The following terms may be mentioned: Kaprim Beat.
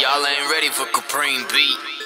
Y'all ain't ready for Kaprim Beat.